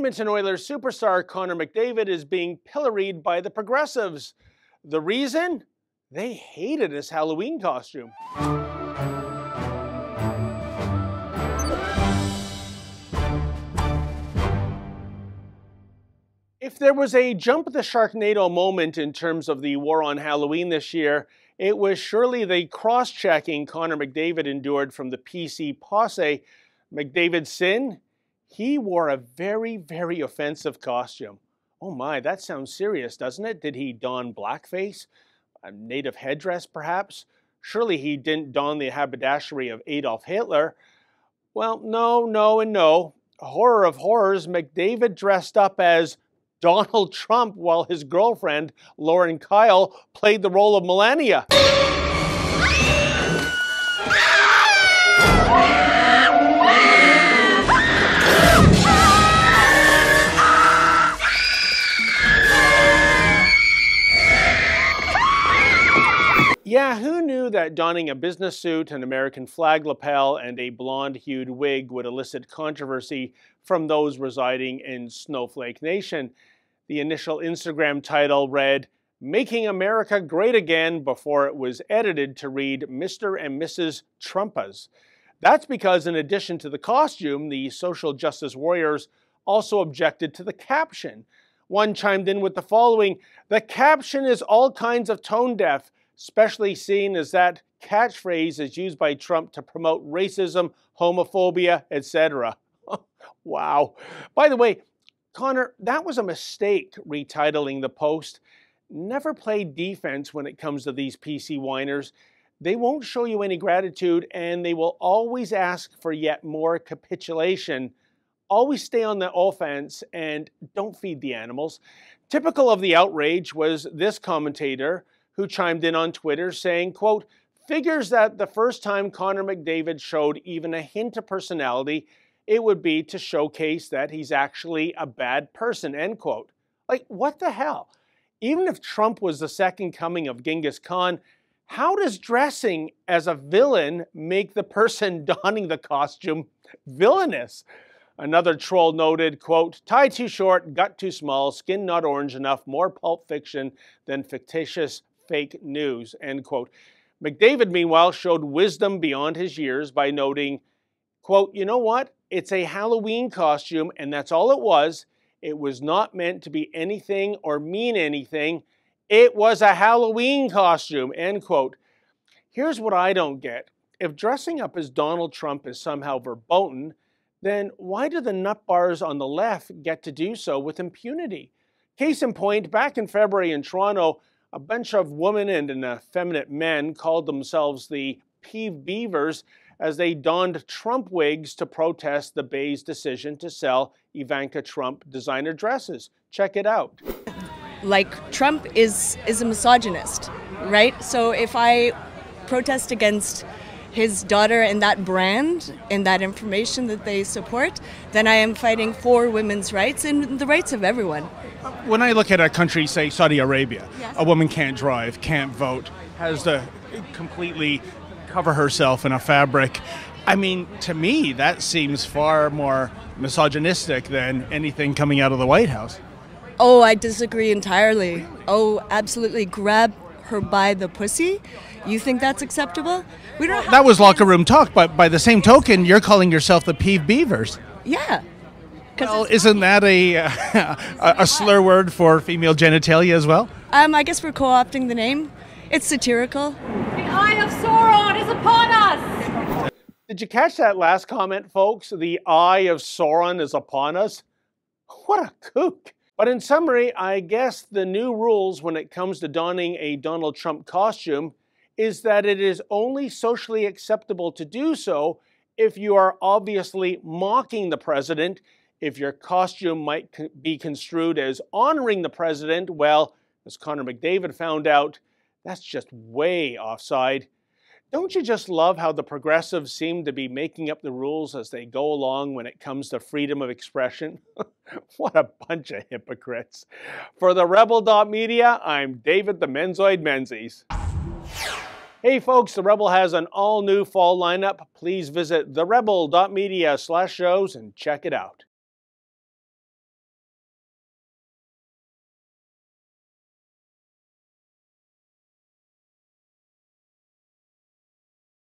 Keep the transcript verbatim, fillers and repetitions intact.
Edmonton Oilers superstar Connor McDavid is being pilloried by the progressives. The reason? They hated his Halloween costume. If there was a jump the Sharknado moment in terms of the war on Halloween this year, it was surely the cross-checking Connor McDavid endured from the P C posse. McDavid's sin? He wore a very, very offensive costume. Oh my, that sounds serious, doesn't it? Did he don blackface? A native headdress, perhaps? Surely he didn't don the haberdashery of Adolf Hitler. Well, no, no, and no. Horror of horrors, McDavid dressed up as Donald Trump while his girlfriend, Lauren Kyle, played the role of Melania. Yeah, who knew that donning a business suit, an American flag lapel, and a blonde-hued wig would elicit controversy from those residing in Snowflake Nation? The initial Instagram title read, "Making America Great Again," before it was edited to read, "Mister and Missus Trumpas." That's because in addition to the costume, the social justice warriors also objected to the caption. One chimed in with the following, "The caption is all kinds of tone-deaf, especially seen as that catchphrase is used by Trump to promote racism, homophobia, et cetera" Wow. By the way, Connor, that was a mistake retitling the post. Never play defense when it comes to these P C whiners. They won't show you any gratitude, and they will always ask for yet more capitulation. Always stay on the offense and don't feed the animals. Typical of the outrage was this commentator, who chimed in on Twitter saying, quote, "Figures that the first time Connor McDavid showed even a hint of personality, it would be to showcase that he's actually a bad person," end quote. Like, what the hell? Even if Trump was the second coming of Genghis Khan, how does dressing as a villain make the person donning the costume villainous? Another troll noted, quote, "Tie too short, gut too small, skin not orange enough, more Pulp Fiction than fictitious fake news," end quote. McDavid, meanwhile, showed wisdom beyond his years by noting, quote, "You know what? It's a Halloween costume, and that's all it was. It was not meant to be anything or mean anything. It was a Halloween costume," end quote. Here's what I don't get. If dressing up as Donald Trump is somehow verboten, then why do the nutbars on the left get to do so with impunity? Case in point, back in February in Toronto, a bunch of women and an effeminate men called themselves the Peeve Beavers as they donned Trump wigs to protest the Bay's decision to sell Ivanka Trump designer dresses. Check it out. Like, Trump is, is a misogynist, right? So if I protest against his daughter and that brand and that information that they support, then I am fighting for women's rights and the rights of everyone. When I look at a country, say Saudi Arabia, yes, a woman can't drive, can't vote, has to completely cover herself in a fabric. I mean, to me, that seems far more misogynistic than anything coming out of the White House. Oh, I disagree entirely. Really? Oh, absolutely. Grab her by the pussy? You think that's acceptable? We don't. Well, that was locker room talk, but by the same token, you're calling yourself the Peeve Beavers. Yeah. Well, isn't that a uh, a, a slur word for female genitalia as well? Um, I guess we're co-opting the name. It's satirical. The Eye of Sauron is upon us! Did you catch that last comment, folks? The Eye of Sauron is upon us? What a kook. But in summary, I guess the new rules when it comes to donning a Donald Trump costume is that it is only socially acceptable to do so if you are obviously mocking the president. If your costume might be construed as honoring the president, well, as Connor McDavid found out, that's just way offside. Don't you just love how the progressives seem to be making up the rules as they go along when it comes to freedom of expression? What a bunch of hypocrites. For the Rebel dot media, I'm David the Menzoid Menzies. Hey folks, The Rebel has an all-new fall lineup. Please visit the rebel dot media slash shows and check it out.